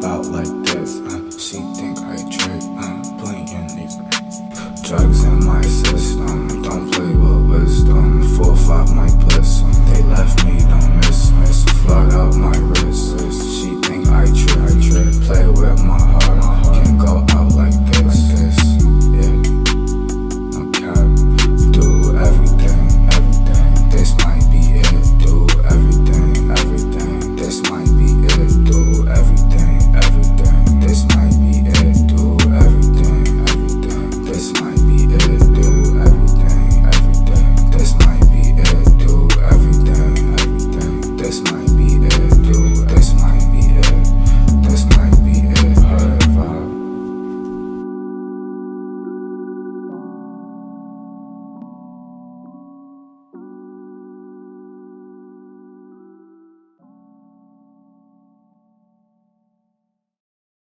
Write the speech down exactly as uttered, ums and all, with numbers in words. pop out like this. Uh, she think I trick. I'm uh, playing these drugs.